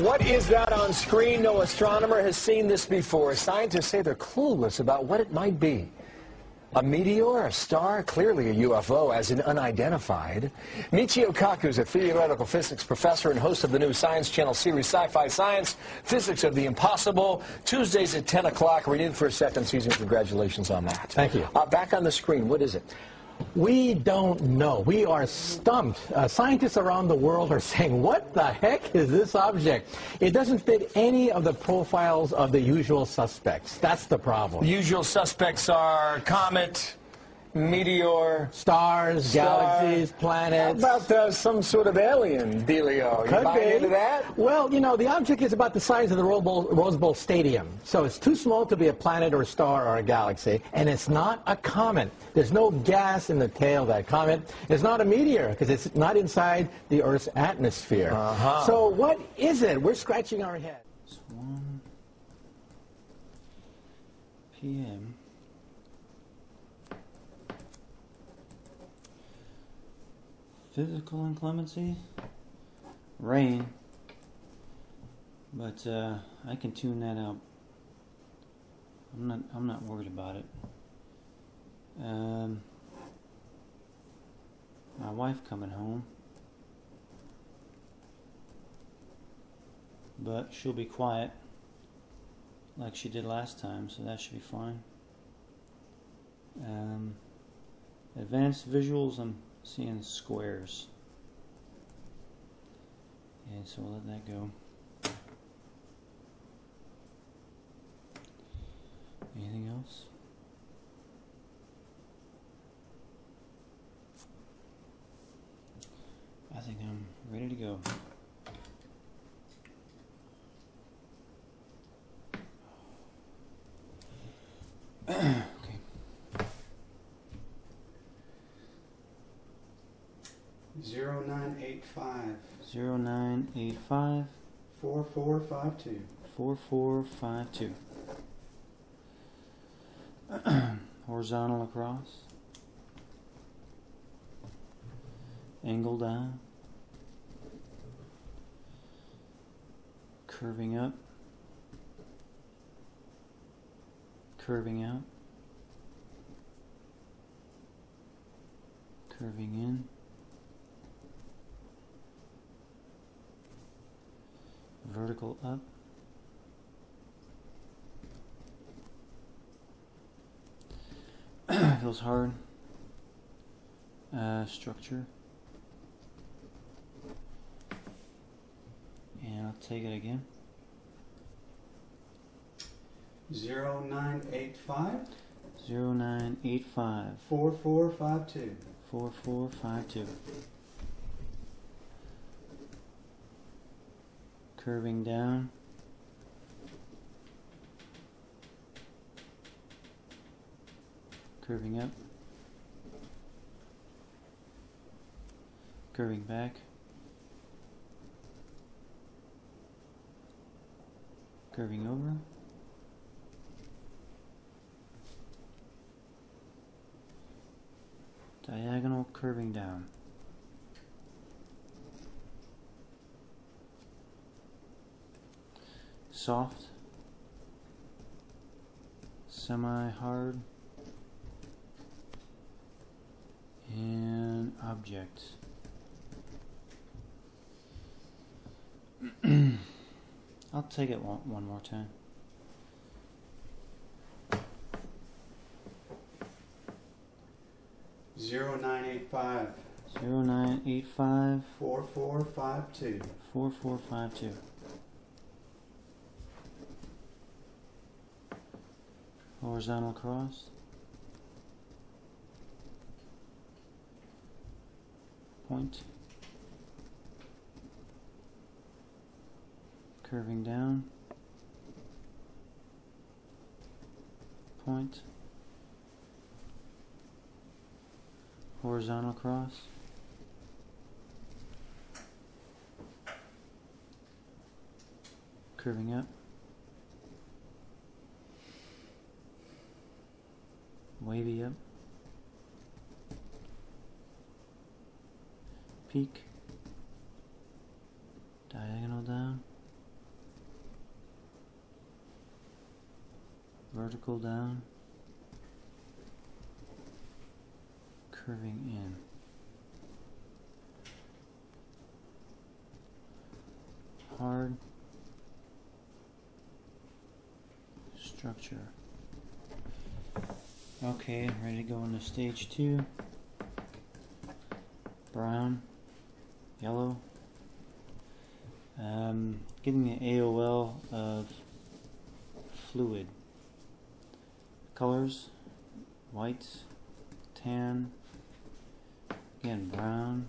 What is that on screen? No astronomer has seen this before. Scientists say they're clueless about what it might be. A meteor, a star, clearly a UFO, as in unidentified. Michio Kaku is a theoretical physics professor and host of the new Science Channel series Sci-Fi Science, Physics of the Impossible, Tuesdays at 10 o'clock, renewed for a second season. Congratulations on that. Thank you. Back on the screen, what is it? We don't know. We are stumped. Scientists around the world are saying, what the heck is this object? It doesn't fit any of the profiles of the usual suspects. That's the problem. The usual suspects are comet, meteor, stars, galaxies, planets. How about some sort of alien dealio? Could be. Into that? Well, you know, the object is about the size of the Rose Bowl Stadium, so it's too small to be a planet or a star or a galaxy, and it's not a comet. There's no gas in the tail of that comet. It's not a meteor because it's not inside the Earth's atmosphere. So what is it? We're scratching our heads. It's 1 p.m. Physical inclemency, rain, but I can tune that out. I'm not worried about it. My wife coming home, but she'll be quiet like she did last time, so that should be fine. Advanced visuals, I'm seeing squares, and so we'll let that go. Anything else? I think I'm ready to go. (0985) 4452. 4452. Horizontal across. Angle down. Curving up. Curving out. Curving in. Vertical up, feels hard, structure, and I'll take it again. 0985 0985 4452 4452. Curving down, curving up, curving back, curving over, diagonal, curving down. Soft, semi-hard, and object. I'll take it one more time. (0985) 4452 4452. Horizontal cross, point, curving down, point, horizontal cross, curving up, wavy up, peak, diagonal down, vertical down, curving in. Hard structure. Okay, ready to go into stage 2. Brown, yellow. Getting the AOL of fluid. Colors, whites, tan, again brown,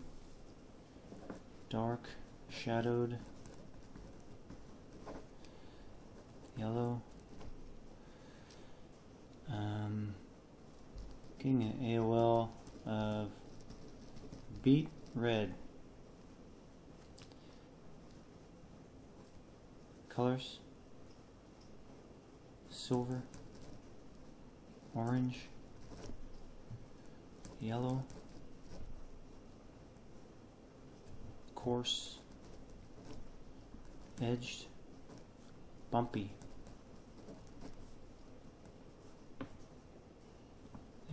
dark, shadowed, yellow. Getting an AOL of beet red. Colors, silver, orange, yellow, coarse, edged, bumpy,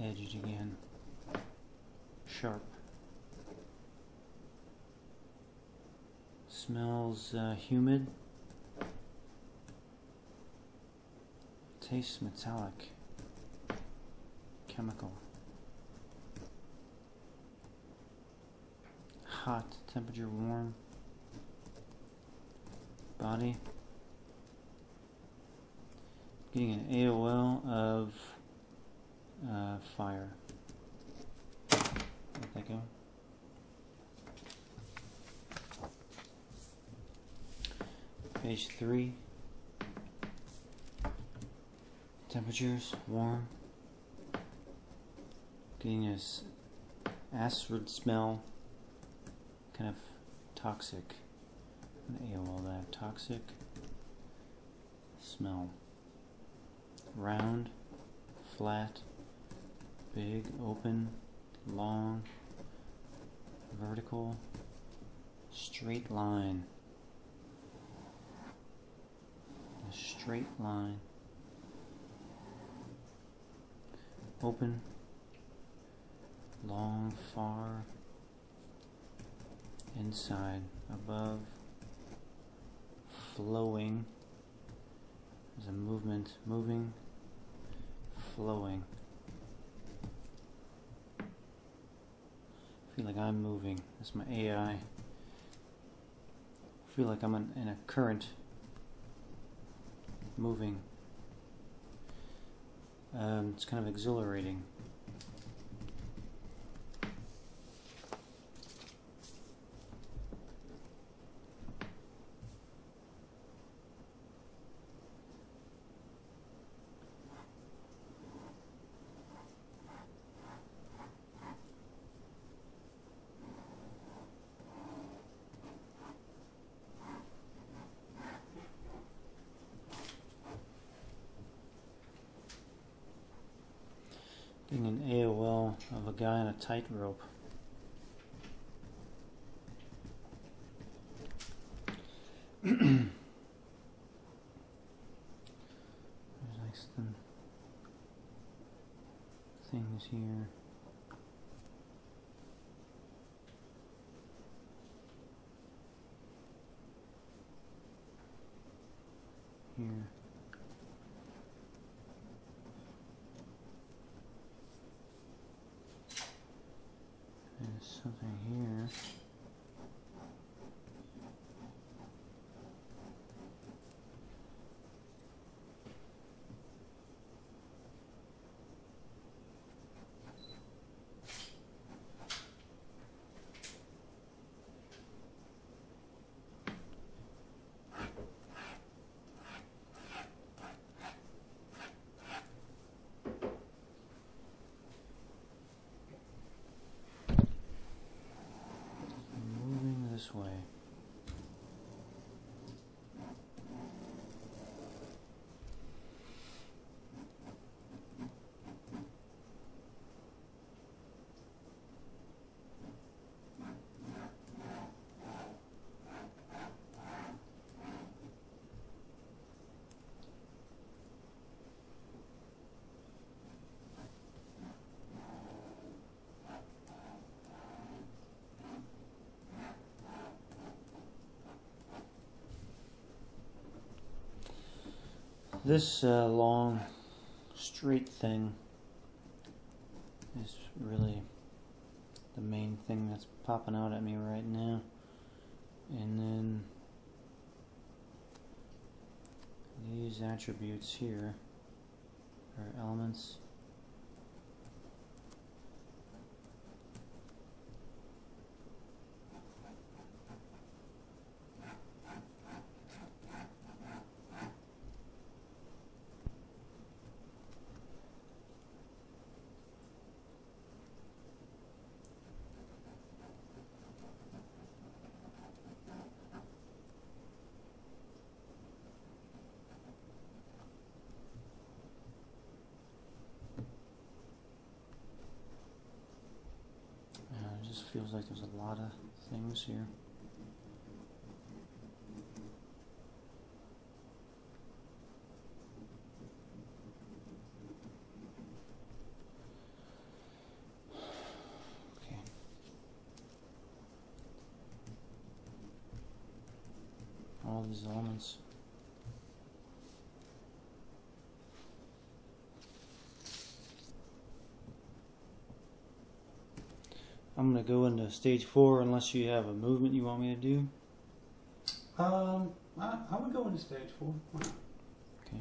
edged again, sharp. Smells humid. Tastes metallic. Chemical. Hot. Temperature warm. Body. Getting an AOL of fire. Let that go. Page 3. Temperatures, warm, getting this acid smell, kind of toxic. I'm going to AOL that. Toxic smell. Round, flat, big, open, long, vertical, straight line. A straight line. Open, long, far, inside, above, flowing, there's a movement, moving, flowing. I feel like I'm moving, that's my AI. I feel like I'm in a current, moving. It's kind of exhilarating. Getting an AOL of a guy on a tightrope. Nice things here. Here. Something here. This long straight thing is really the main thing that's popping out at me right now. And then these attributes here are elements. Feels like there's a lot of things here. All these elements. I'm going to go into stage 4 unless you have a movement you want me to do. I would go into stage 4. Okay.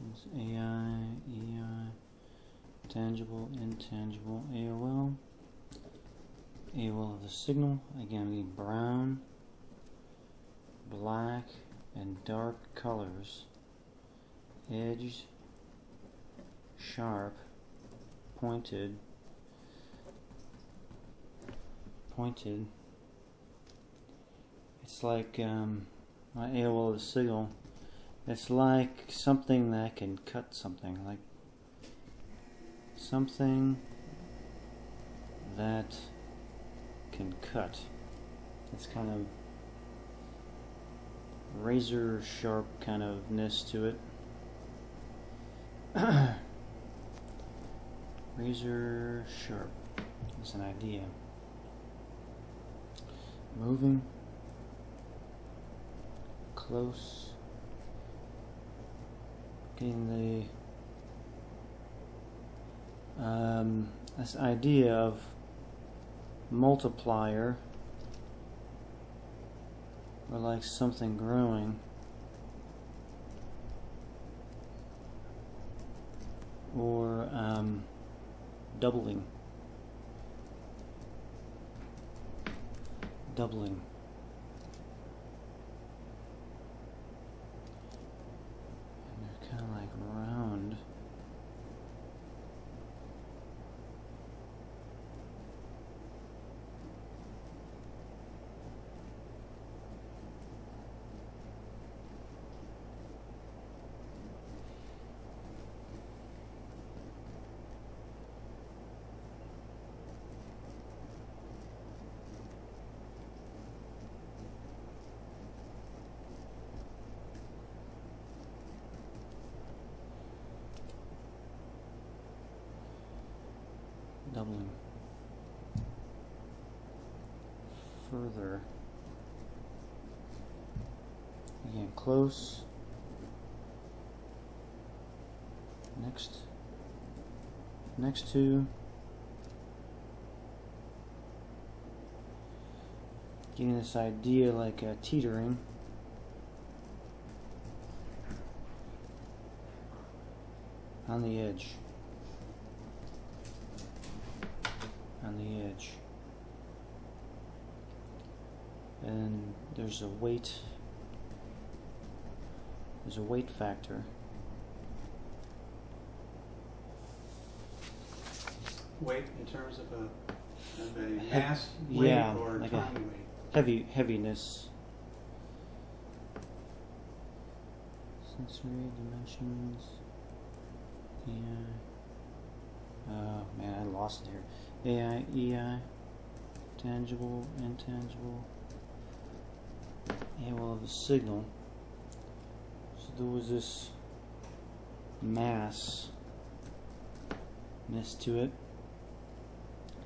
There's AI, EI, tangible, intangible, AOL. AOL of the signal. Again, we need brown, black, and dark colors. Edged, sharp. Pointed. It's like my AOL of the signal. It's like something that can cut something, like something that can cut. It's kind of razor sharp kind of ness to it. Razor sharp is an idea. Moving, close, getting the this idea of multiplier, or like something growing, or doubling. And they're kind of like round. Doubling. Further. Again, close. Next. Next to. Getting this idea like a teetering. On the edge. On the edge, and there's a weight factor. Weight in terms of a mass weight, yeah, or like time weight. Heaviness. Sensory dimensions. Yeah. Oh man, I lost it here. AI, EI, tangible, intangible, AOL of the signal. So there was this massness to it.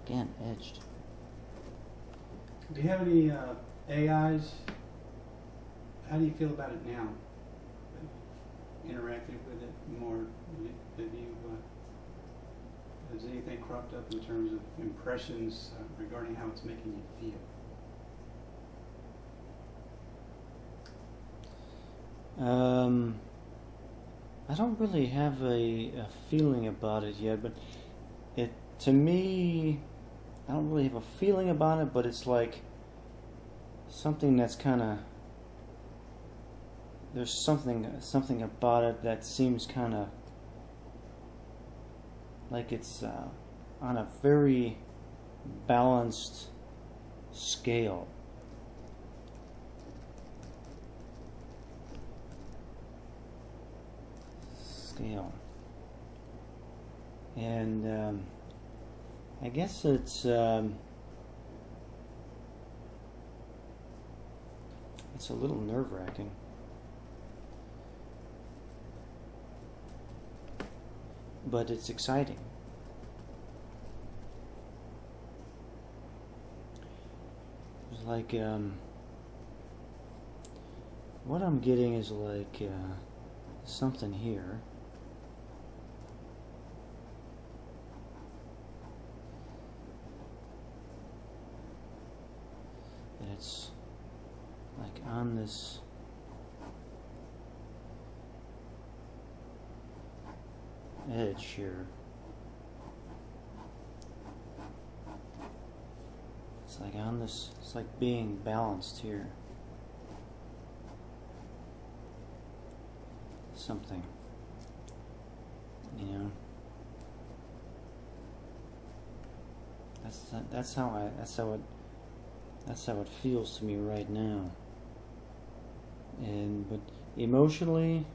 Again, edged. Do you have any AIs How do you feel about it now? Interacted with it more? Have you, has anything cropped up in terms of impressions regarding how it's making you feel? I don't really have a feeling about it yet, but it, to me, I don't really have a feeling about it, but it's like something that's kind of, there's something about it that seems kind of like it's on a very balanced scale. And I guess it's a little nerve-wracking. But it's exciting. It's like, what I'm getting is like something here. And it's like on this. Edge here. It's like on this, it's like being balanced here. Something, you know. That's how it feels to me right now. And but emotionally,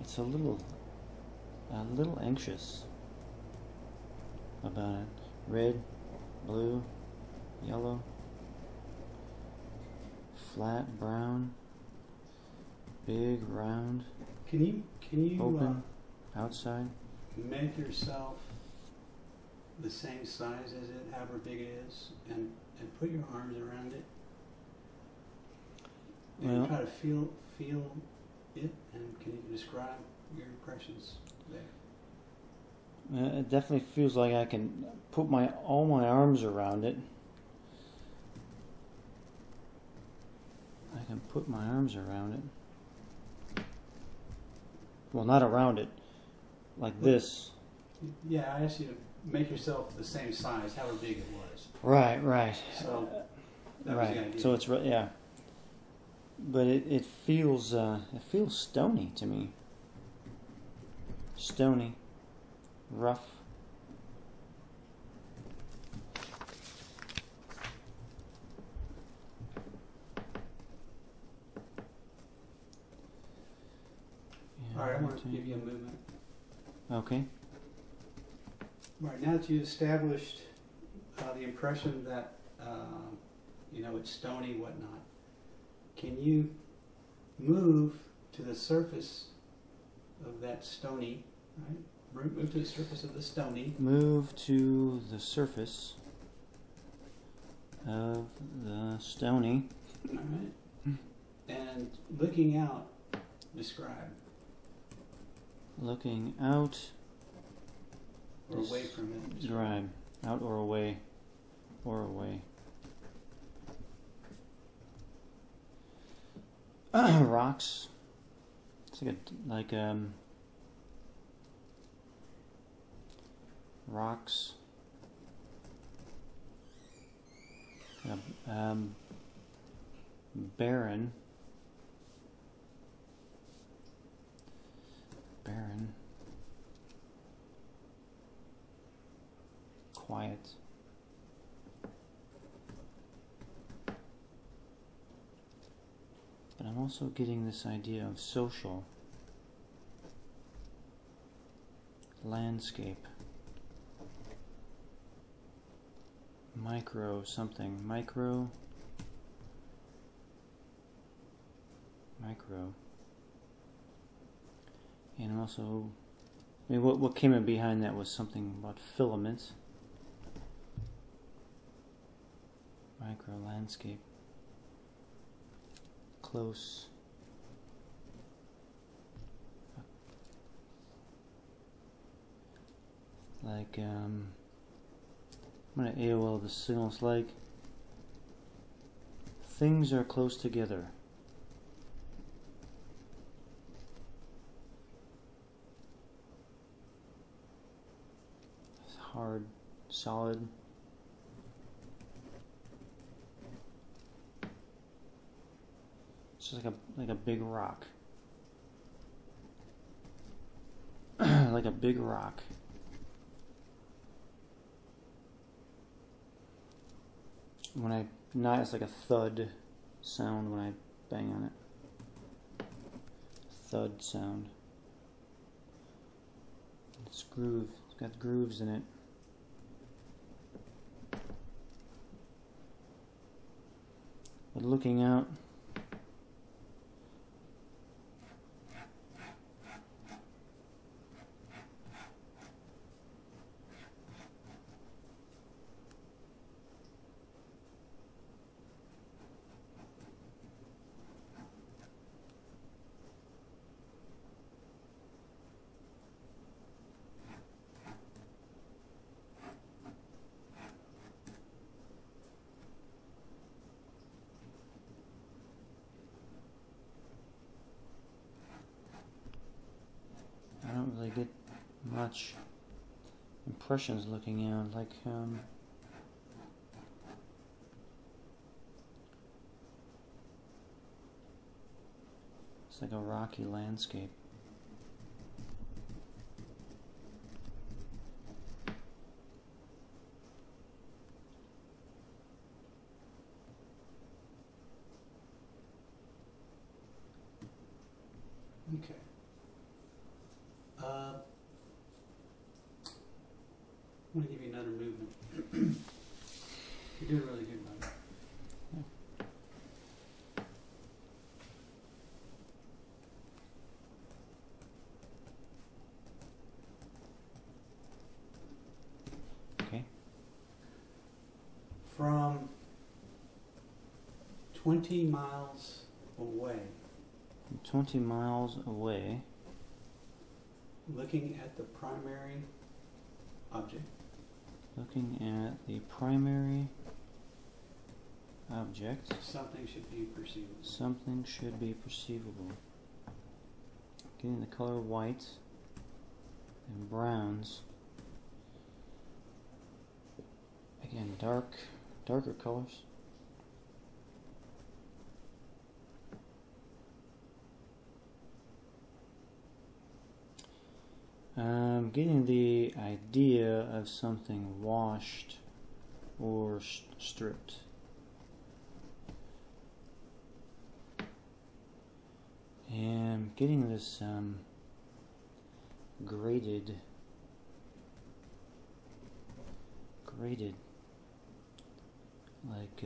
it's a little anxious about it. Red, blue, yellow, flat, brown, big, round. Can you open, outside? Make yourself the same size as it, however big it is, and put your arms around it. And well, try to feel it, and can you describe your impressions there? It definitely feels like I can put all my arms around it. I can put my arms around it. Well, not around it, like this. Yeah, I asked you to make yourself the same size, however big it was. Right, right. So that was the idea. So it's yeah. But it feels stony to me. Stony, rough. Yeah, all right, I want to give you a movement. Okay. All right, now that you've established the impression that you know, it's stony, whatnot. Can you move to the surface of that stony, right? Move to the surface of the stony. Move to the surface of the stony. All right. And looking out, describe. Looking out. Or away from it. Describe. Out or away. Or away. Rocks. It's like rocks. Barren. Barren. Quiet. But I'm also getting this idea of social landscape, micro something, micro, and also, I mean, what came in behind that was something about filaments, micro landscape. Close. Like, I'm going to AOL the signals like things are close together. Hard, solid. It's just like a big rock. Like a big rock. When I not, it's like a thud sound when I bang on it. Thud sound. It's groove. It's got grooves in it. But looking out, much impressions looking out, like it's like a rocky landscape. Okay. I'm going to give you another movement. You're doing really good, buddy. Yeah. Okay. From 20 miles away. From 20 miles away. Looking at the primary object. Looking at the primary object. Something should be perceivable. Something should be perceivable. Getting the color white and browns. Again, darker colors. I'm getting the idea of something washed or stripped. And I'm getting this graded, like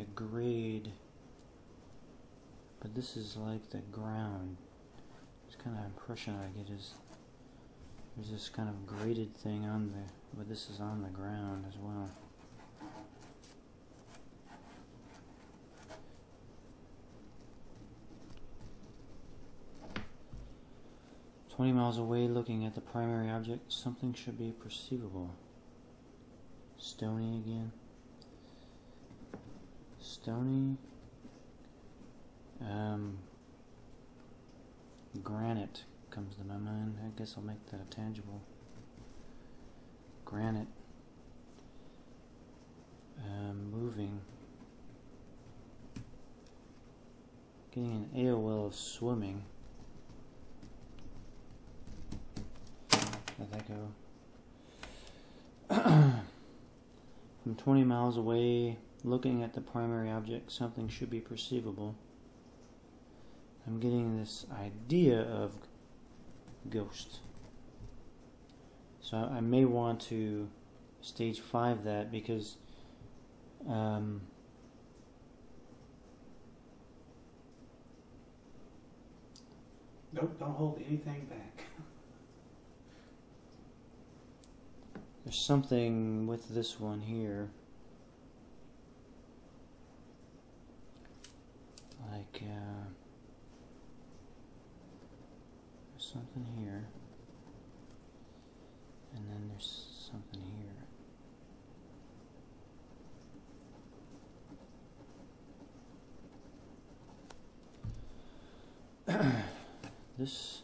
a grade, but this is like the ground. This kind of impression I get is there's this kind of graded thing on the, but this is on the ground as well. "20 miles away, looking at the primary object, something should be perceivable." Stony again. Stony, granite comes to my mind. I guess I'll make that a tangible. Granite, moving, getting an AOL of swimming. Let that go. From 20 miles away, looking at the primary object, something should be perceivable. I'm getting this idea of ghost. So I may want to stage 5 that, because nope, don't hold anything back. There's something with this one here. Like, there's something here, and then there's something here. This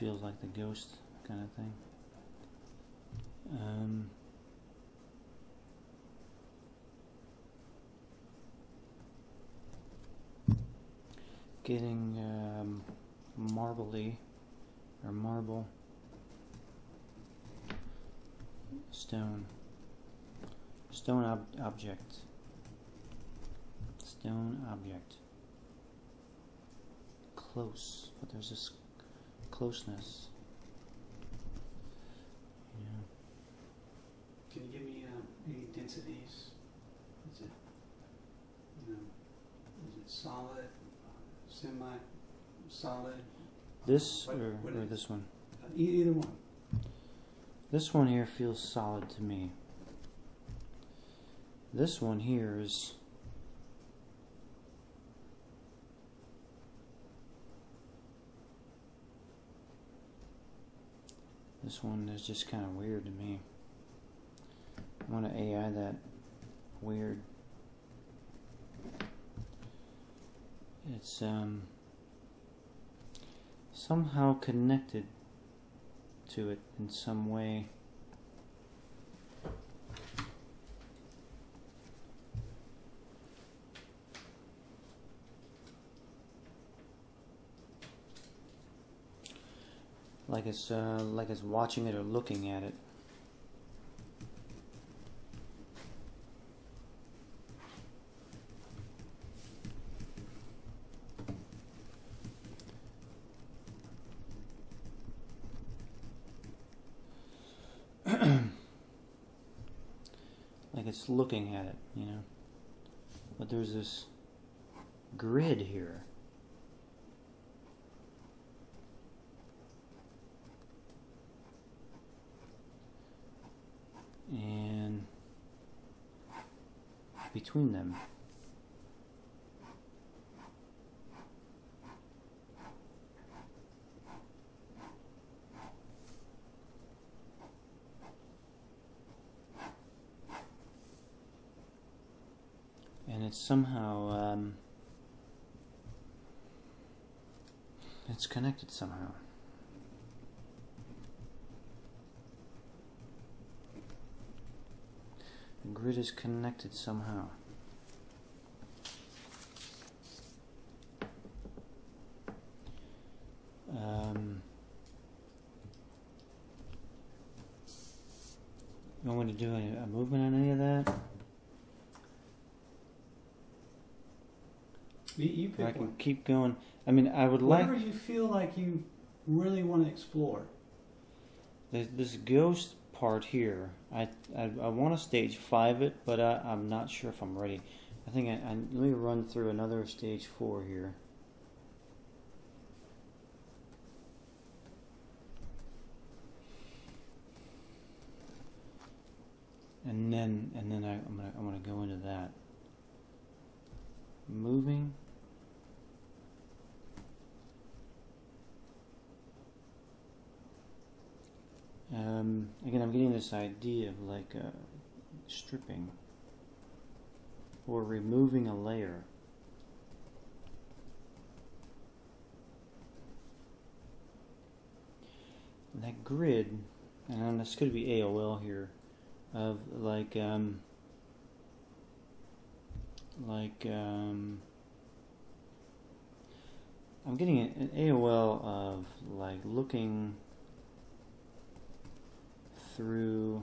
feels like the ghost kind of thing. Getting marbly or marble stone object close, but there's this closeness. Yeah. Can you give me any densities? Is it, you know, is it solid, semi-solid? This or this one? Either one. This one here feels solid to me. This one here is. This one is just kind of weird to me. I want to AI that weird. It's somehow connected to it in some way. Like it's watching it or looking at it. Like it's looking at it, you know. But there's this grid here. And between them, and it's somehow it's connected somehow. The grid is connected somehow. You want me to do a movement on any of that? You pick one. I can keep going. I mean, I would like... Whatever you feel like you really want to explore. This ghost... part here. I want to stage 5 it, but I'm not sure if I'm ready. I think I let me run through another stage 4 here. And then I'm gonna go into that. Moving. Again, I'm getting this idea of like stripping or removing a layer. And that grid, and this could be AOL here, of I'm getting an AOL of like looking through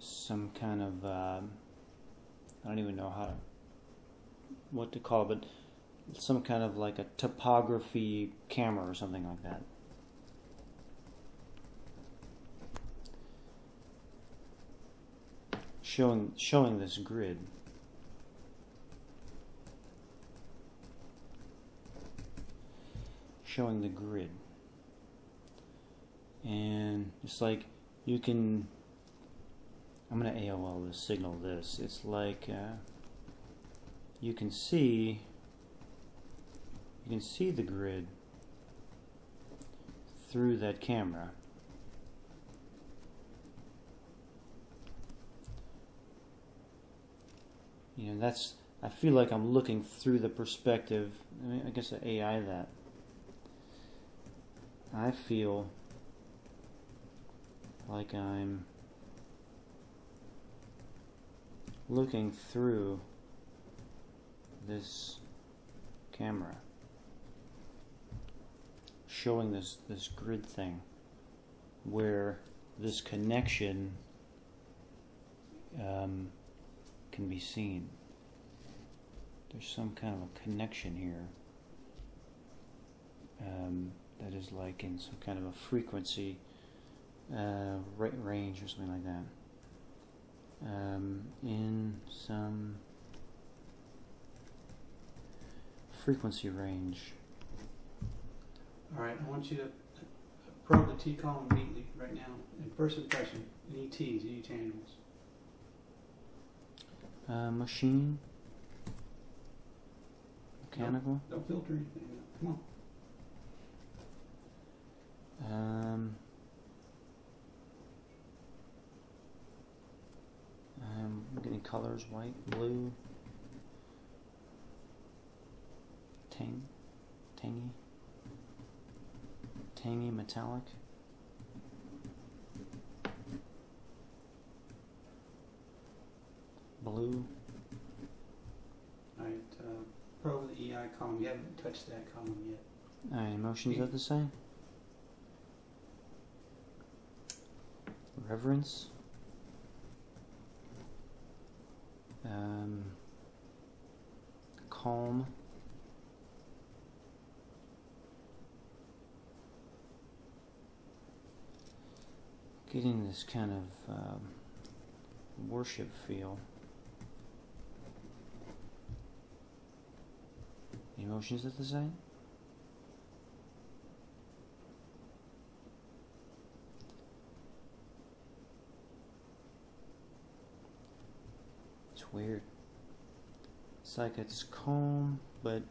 some kind of I don't even know how to, what to call it, but some kind of like a topography camera or something like that. Showing this grid. Showing the grid. And it's like you can, I'm going to AOL this, signal this, it's like you can see, the grid through that camera. You know, that's, I feel like I'm looking through the perspective. I mean, I guess the AI that I feel like I'm looking through this camera, showing this grid thing where this connection can be seen. There's some kind of a connection here that is like in some kind of a frequency range or something like that. In some frequency range. All right, I want you to probe the T column neatly right now. In first impression, any T's, any tangibles? Machine, mechanical. Don't filter anything out. Come on. I'm getting colors, white, blue, tangy, metallic. Blue. All right, probe the EI column. We haven't touched that column yet. All right, emotions are the same. Reverence. Calm. Getting this kind of worship feel. Emotions are the same. It's weird. It's like it's calm, but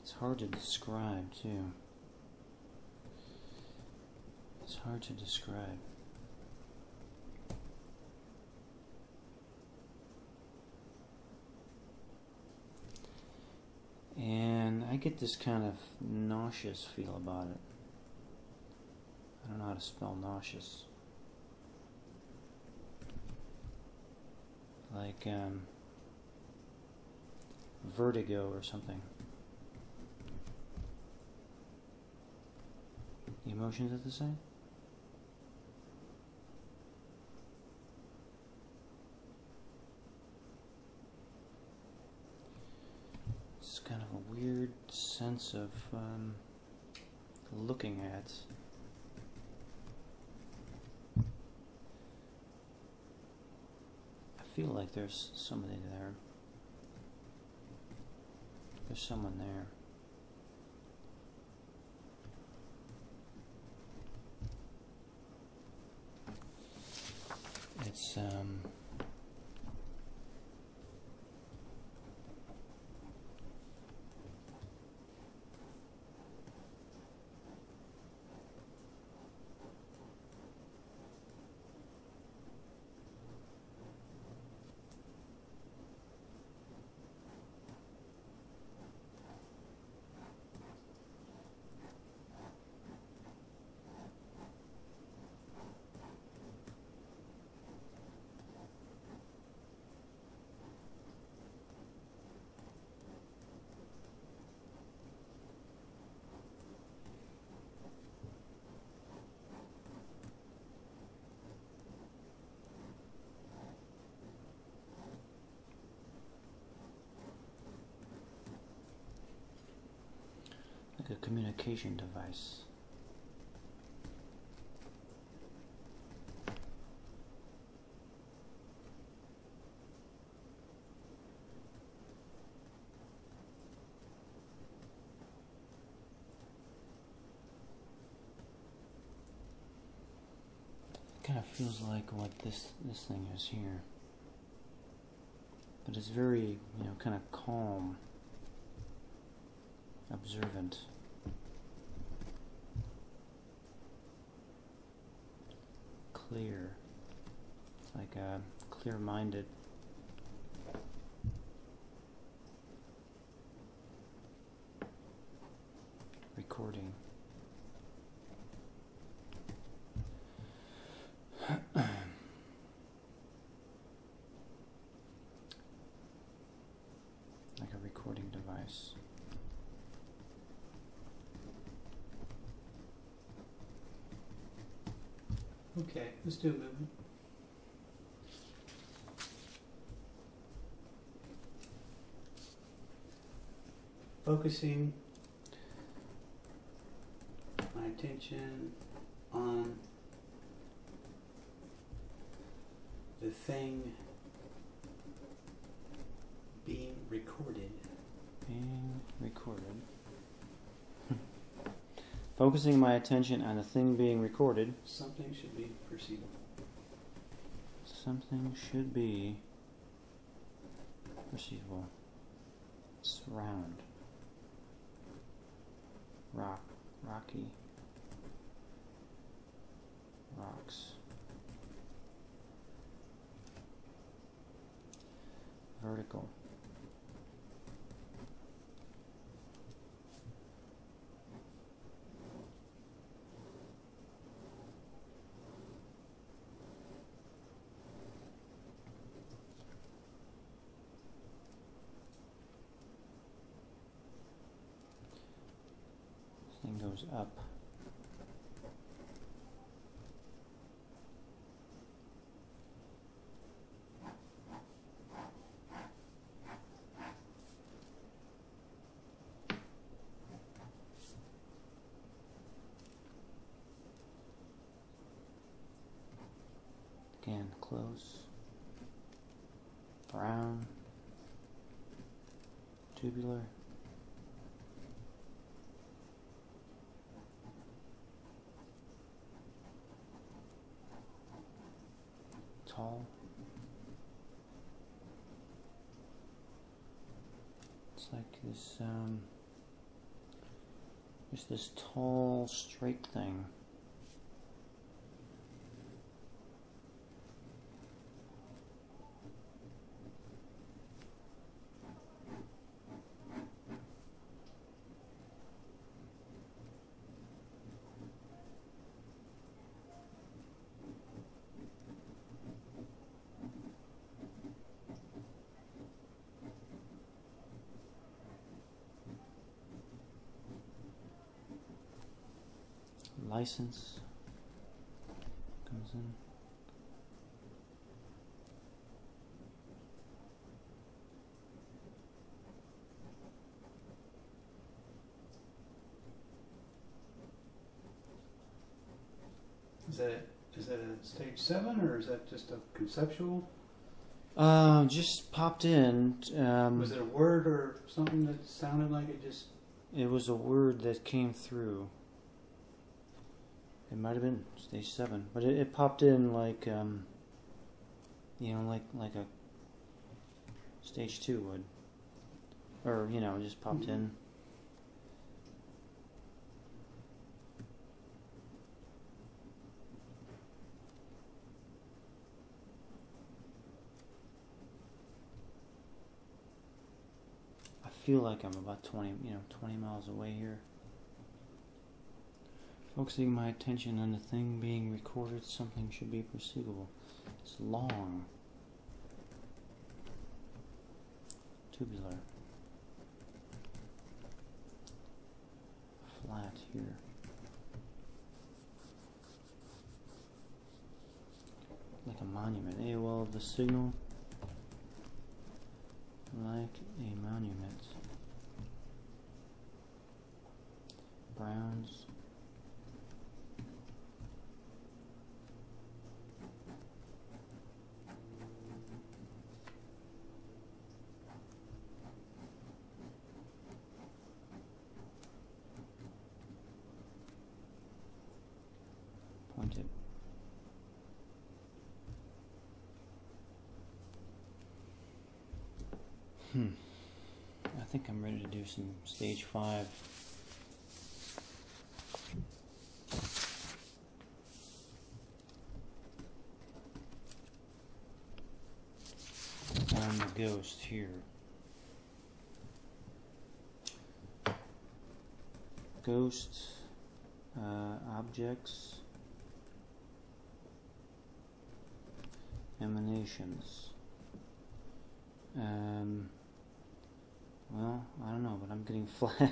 it's hard to describe too. It's hard to describe. And I get this kind of nauseous feel about it. I don't know how to spell nauseous. Like vertigo or something. The emotions are the same? Kind of a weird sense of looking at. I feel like there's somebody there. There's someone there. It's a communication device. Kind of feels like what this thing is here, but it's very, you know, kind of calm, observant. Clear. It's like a clear-minded. Recording. Like a recording device. Okay, let's do a movement. Focusing my attention on the thing being recorded. Focusing my attention on the thing being recorded. Something should be perceivable. Something should be perceivable. It's round. Rock. Rocky. Rocks. Vertical. Thing goes up. Again, close. Brown. Tubular. Tall, it's like this, just this tall, straight thing. License comes in. Is that a stage 7 or is that just a conceptual? Just popped in. Was it a word or something that sounded like it just? It was a word that came through. It might have been stage 7, but it popped in like, you know, like a stage 2 would, or, you know, just popped in. I feel like I'm about 20 miles away here. Focusing my attention on the thing being recorded, something should be perceivable. It's long. Tubular. Flat here. Like a monument. AOL of the signal. Like a monument. clouds. Point it. I think I'm ready to do some stage 5. I'm the ghost here. Ghost objects, emanations. Well, I don't know, but I'm getting flat.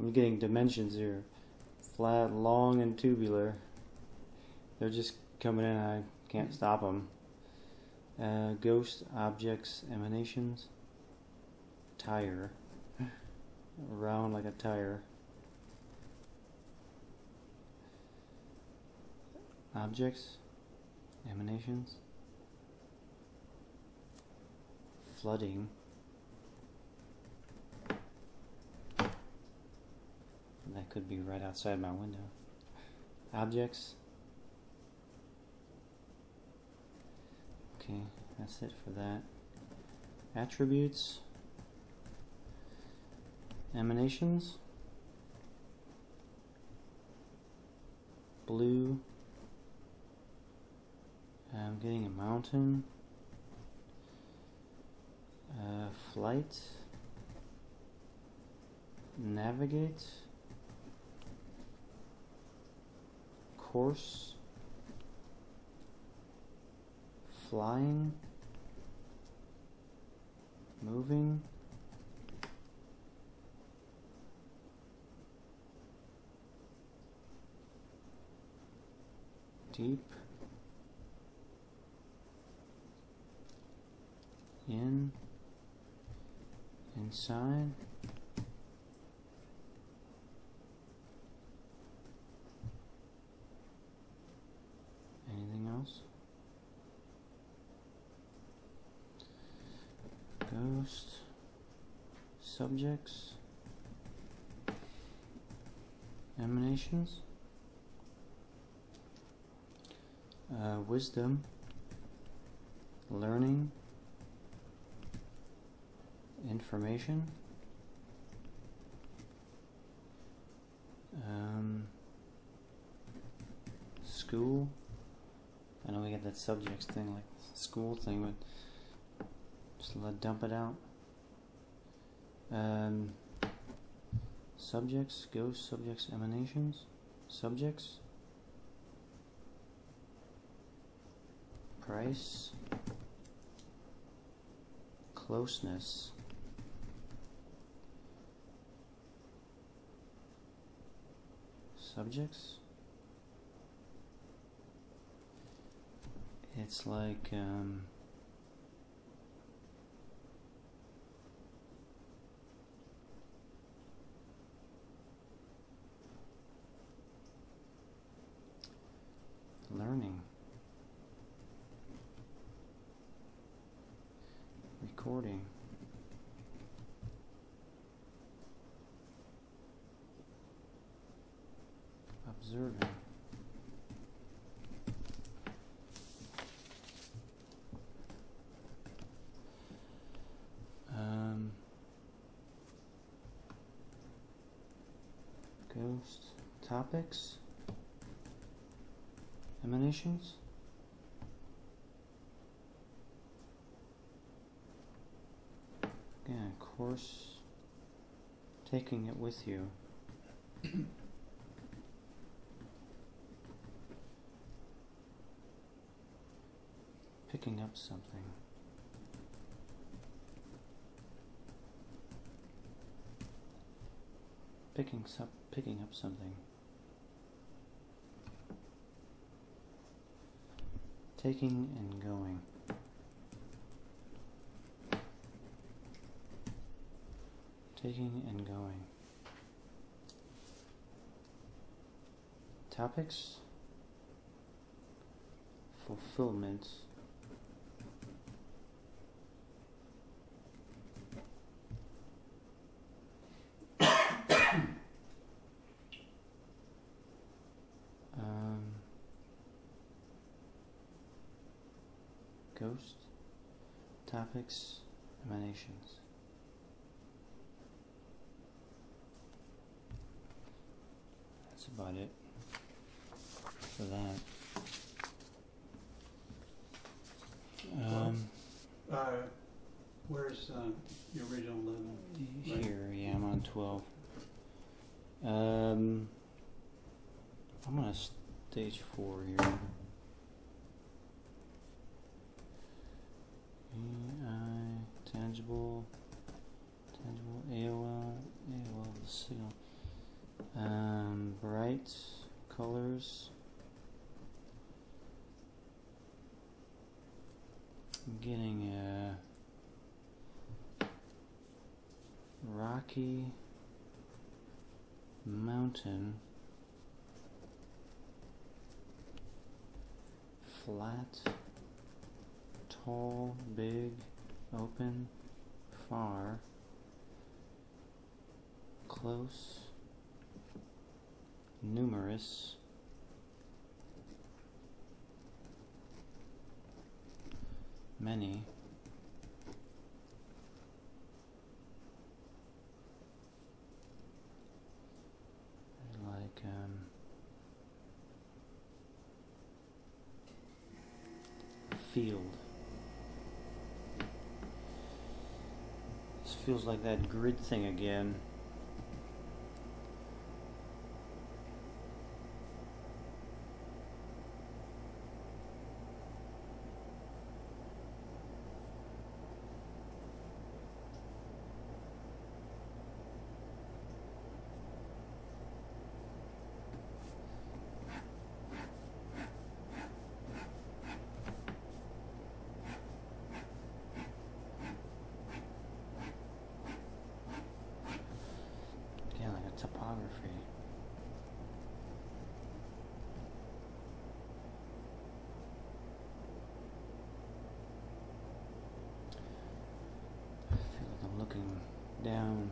I'm getting dimensions here. Flat, long, and tubular. They're just coming in. I can't stop them. Ghost, objects, emanations. Tire. Round like a tire. Objects, emanations. Flooding. That could be right outside my window. Objects. Okay, that's it for that. Attributes. Emanations. Blue. I'm getting a mountain. Flight. Navigate. Course, flying, moving, deep, in, inside. Ghost, subjects, emanations, wisdom, learning, information, school. I know we got that subjects thing, like school thing, but just dump it out. Subjects, ghost, subjects, emanations, subjects, price, closeness, subjects. It's like learning, recording, observing. Ghost, topics, emanations, again, course, taking it with you, picking up something. Picking up something. Taking and going. Taking and going. topics, fulfillment, ghost, topics, emanations. That's about it for that. Where's the original level? Here, yeah, I'm on 12. I'm on stage 4 here. Tangible, AOL, the signal. Bright colors. I'm getting a rocky mountain, flat, tall, big, open, far, close, numerous, many, like field. This feels like that grid thing again. Topography. I feel like I'm looking down.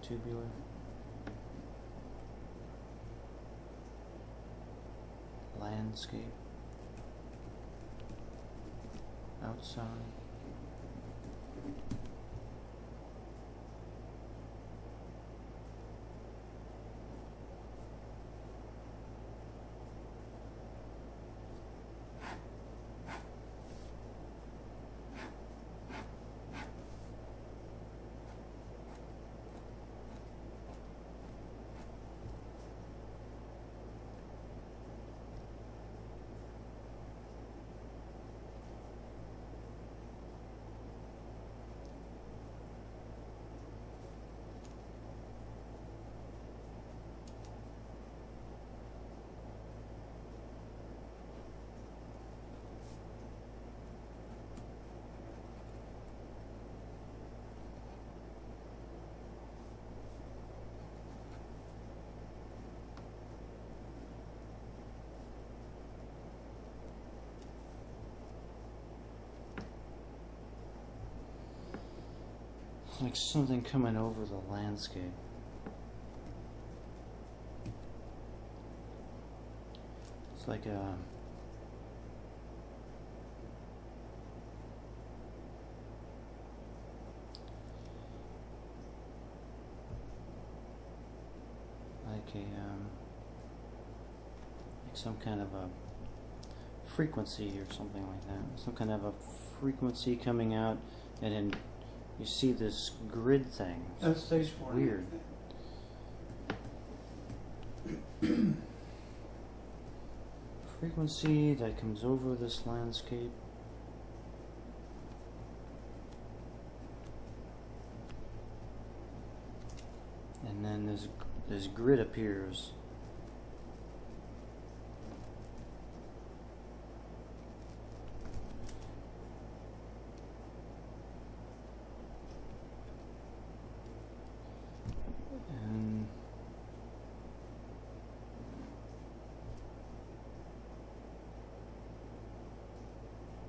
Tubular. Landscape. Outside, like something coming over the landscape. It's like a like some kind of a frequency or something like that. Some kind of a frequency coming out, and then you see this grid thing. That's stage 4. Weird. Frequency that comes over this landscape. And then this grid appears.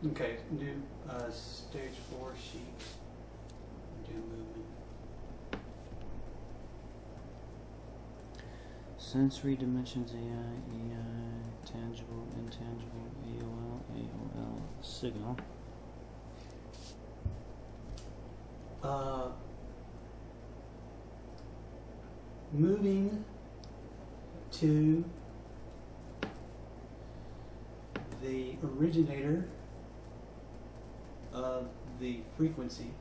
Okay, do stage 4 sheet. Do movement. Sensory dimensions AI, tangible, intangible, AOL, signal. Moving to the originator of the frequency,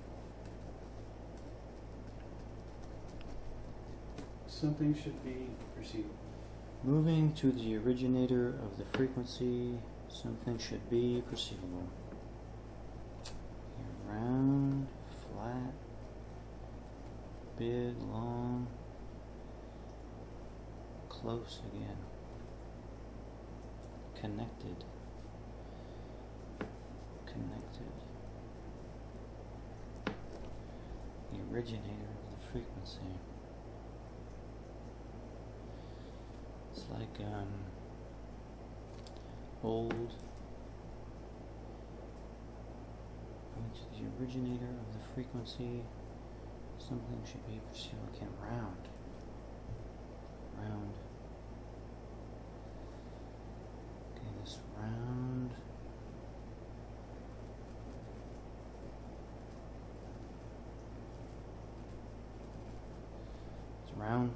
something should be perceivable. Moving to the originator of the frequency, something should be perceivable. Round, flat, big, long, close again, connected. The originator of the frequency. It's like old. Going to the originator of the frequency. Something should be perceivable. Again, round. Round. Okay, this round. Round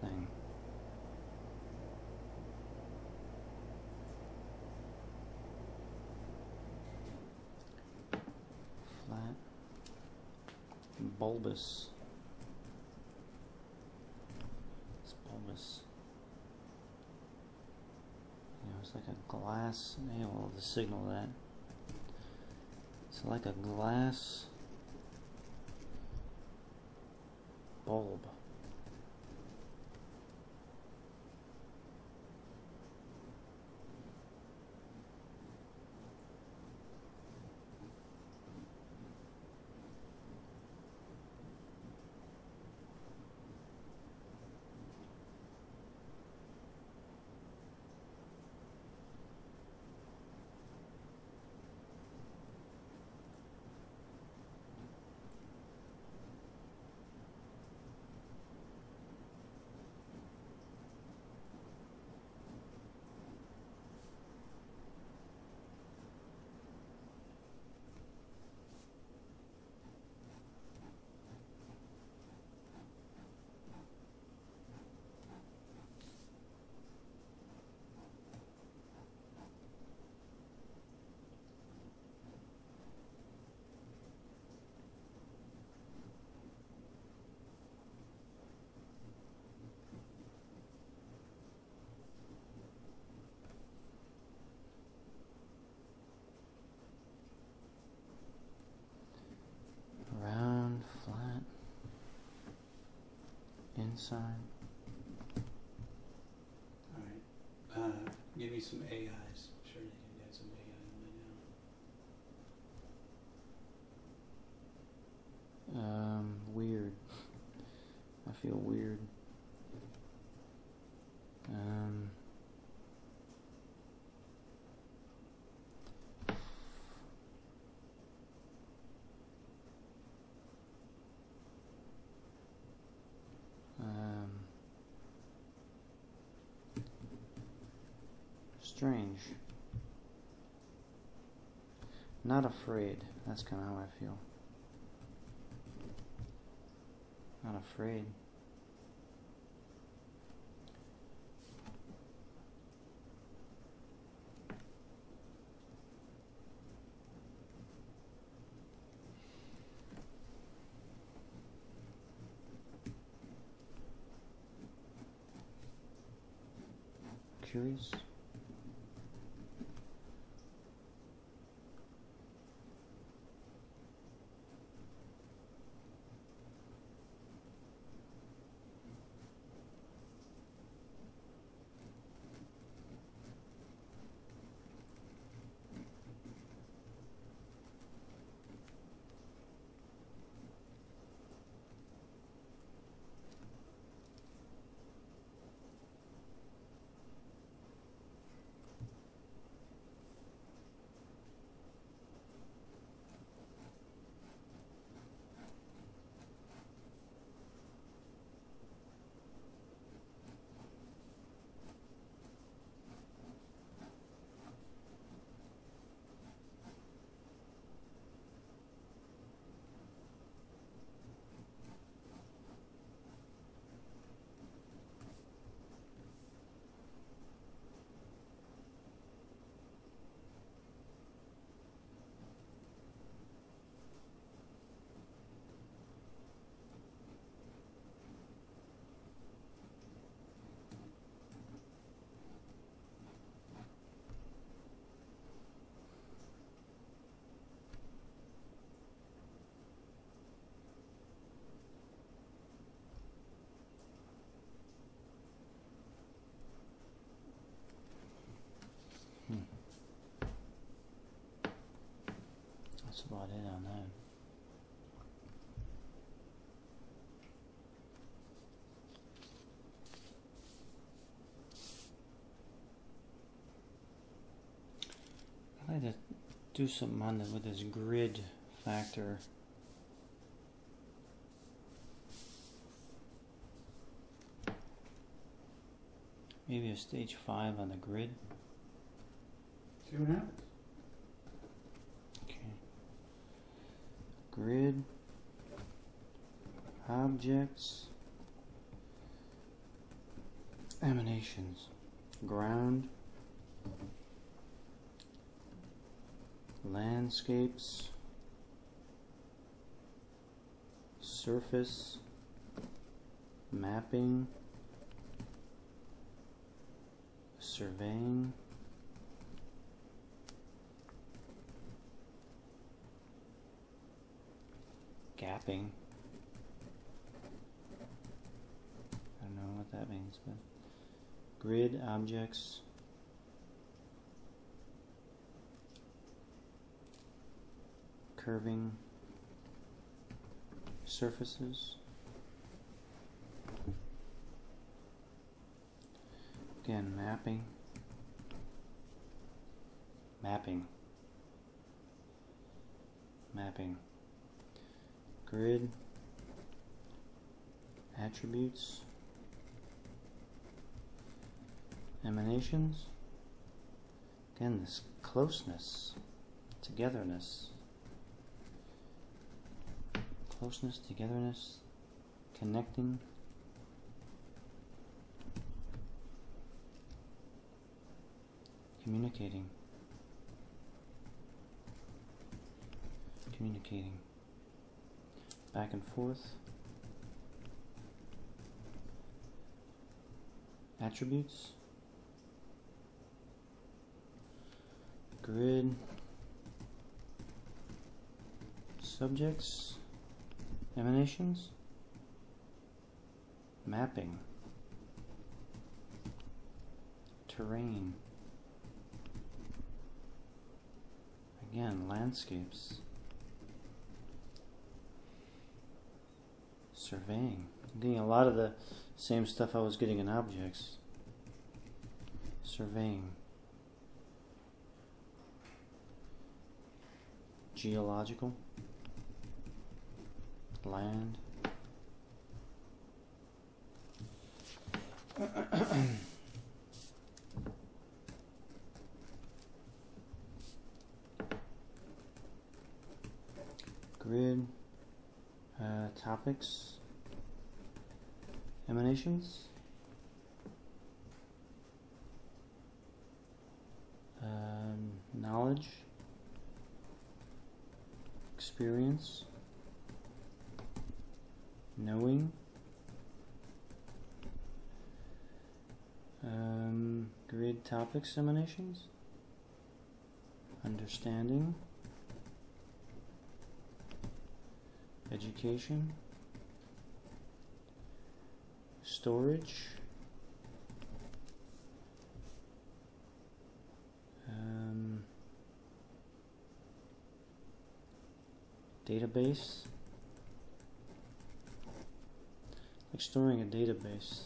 thing. Flat. Bulbous. It's bulbous. You know, it's like a glass. Yeah, well, the signal that. It's like a glass bulb. Inside. All right. Give me some AIs. I'm sure you can get some AI in right now. Weird. I feel weird. Strange. Not afraid. That's kind of how I feel. Not afraid. Curious. I'd like to do something on the, with this grid factor. Maybe a stage 5 on the grid. See what happens. Okay. Grid. Objects. Emanations. Ground. Landscapes. Surface. Mapping. Surveying. Gapping. I don't know what that means, but grid, objects, curving, surfaces. Again, mapping, mapping, mapping, grid, attributes, emanations. Again, this closeness, togetherness, closeness, togetherness, connecting. Communicating. Communicating. Back and forth. Attributes. Grid. Subjects. Emanations. Mapping. Terrain. Again, landscapes, surveying. I'm getting a lot of the same stuff I was getting in objects. Surveying, geological, land. Grid, topics, emanations, knowledge, experience, knowing, grid, topics, emanations, understanding, education, storage, database, like storing a database,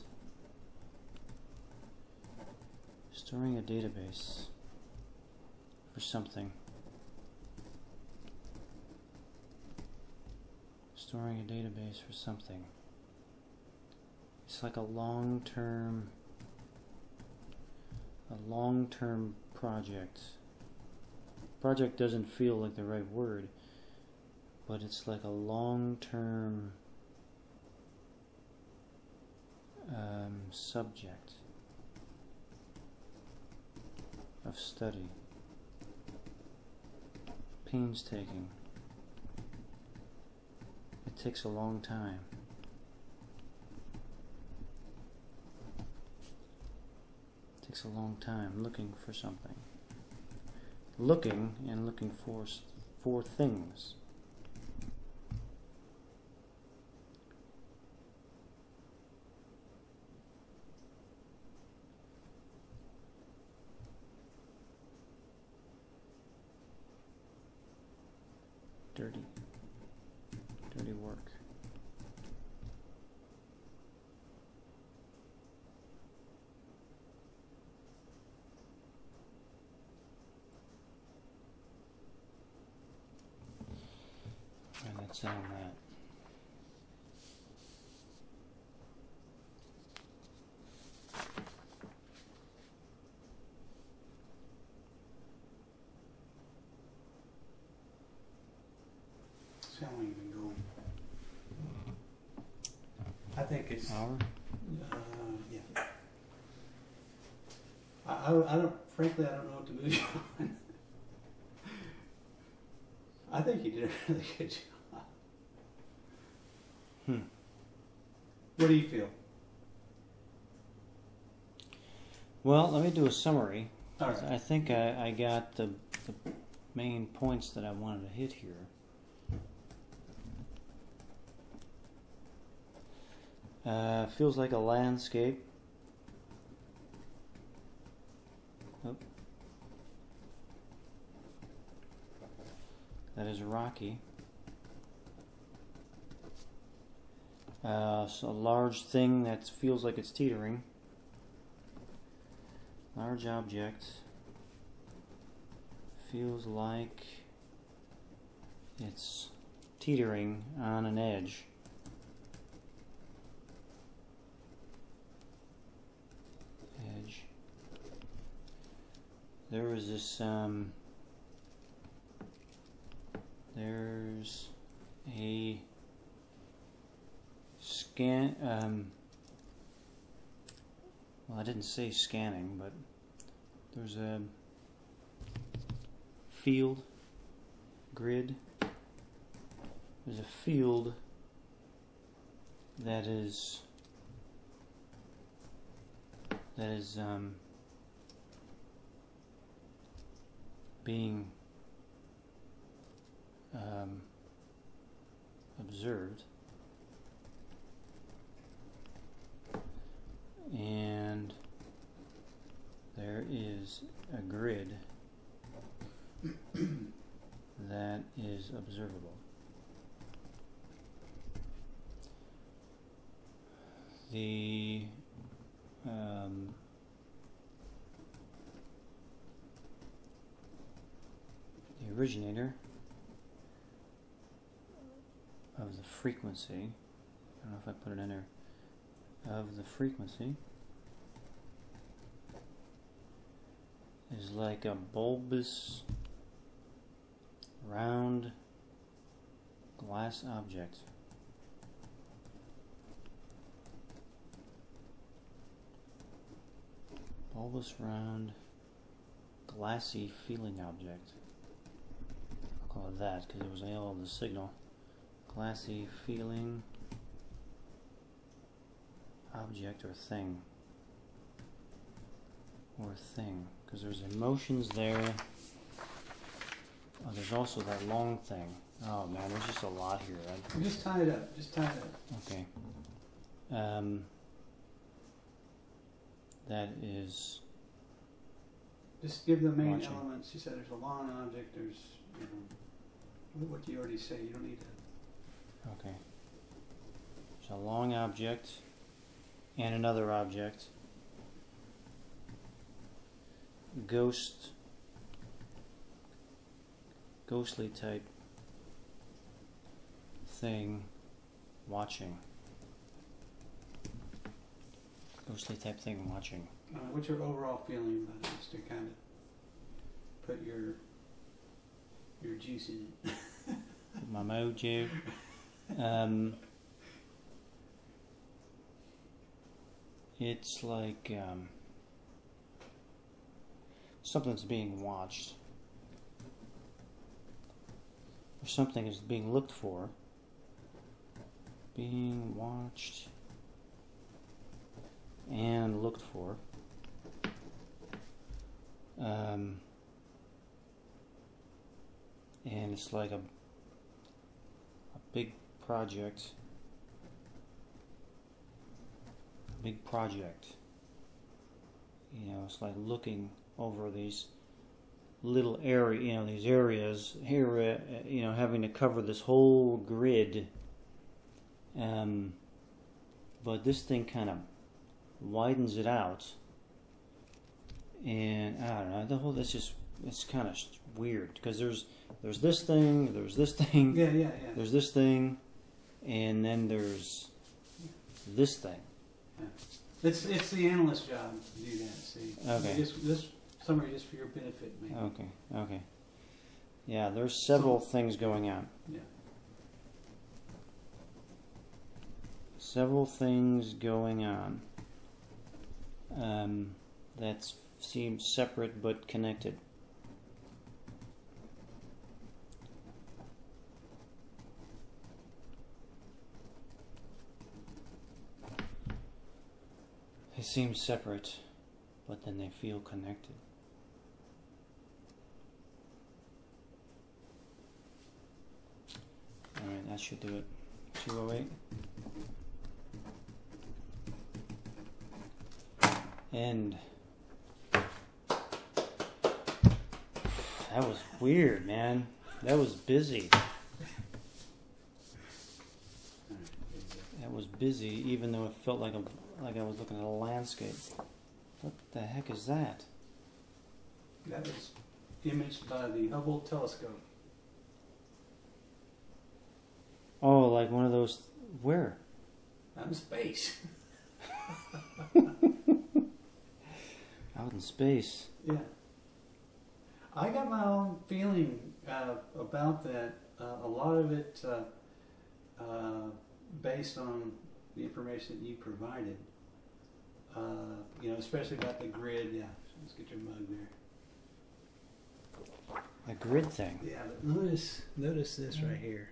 storing a database for something. Storing a database for something. It's like a long-term project. Project doesn't feel like the right word, but it's like a long-term subject of study. Painstaking. Takes a long time. Takes a long time looking for something. Looking and looking for things. Dirty. Work. That's on that. See how long you've been going? I think it's... Hour? Yeah. I don't... Frankly, I don't know what to move you on. I think you did a really good job. Hmm. What do you feel? Well, let me do a summary. All right. I think I got the main points that I wanted to hit here. Feels like a landscape. Oh. That is rocky. So a large thing that feels like it's teetering. Large object feels like it's teetering on an edge. There was this, there's a scan, well, I didn't say scanning, but there's a field grid. There's a field that is, being observed, and there is a grid that is observable. The originator of the frequency, I don't know if I put it in there, of the frequency is like a bulbous round glass object. Bulbous round glassy feeling object. Of that, because it was all the signal, glassy feeling object or thing, because there's emotions there. Oh, there's also that long thing. Oh man, there's just a lot here. Right? Just tie it up. Okay. That is. Just give the main elements. You said there's a long object. There's. What do you already say? You don't need that. Okay. There's a long object and another object. Ghost. Ghostly type thing watching. Ghostly type thing watching. What's your overall feeling about it? Just to kind of put your... You're juicing it. My mojo. It's like something's being watched, or something is being looked for, being watched and looked for. And it's like a big project, You know, it's like looking over these little area, you know, these areas here, you know, having to cover this whole grid. But this thing kind of widens it out, and I don't know. The whole that's just it's kind of weird because there's this thing, there's this thing, there's this thing, and then there's this thing. Yeah. It's the analyst job to do that. See, okay. This summary just for your benefit, maybe. Okay. Okay. Yeah, there's several things going on. Yeah. Several things going on. That seems separate but connected. They seem separate, but then they feel connected. All right, that should do it. 208. And that was weird, man. That was busy. That was busy, even though it felt like I was looking at a landscape. What the heck is that? That was imaged by the Hubble Telescope. Oh, like one of those. Where? Out in space. Out in space. Yeah. I got my own feeling about that. A lot of it based on the information that you provided. You know, especially about the grid. Yeah, let's get your mug there. The grid thing. Yeah, but notice this right here.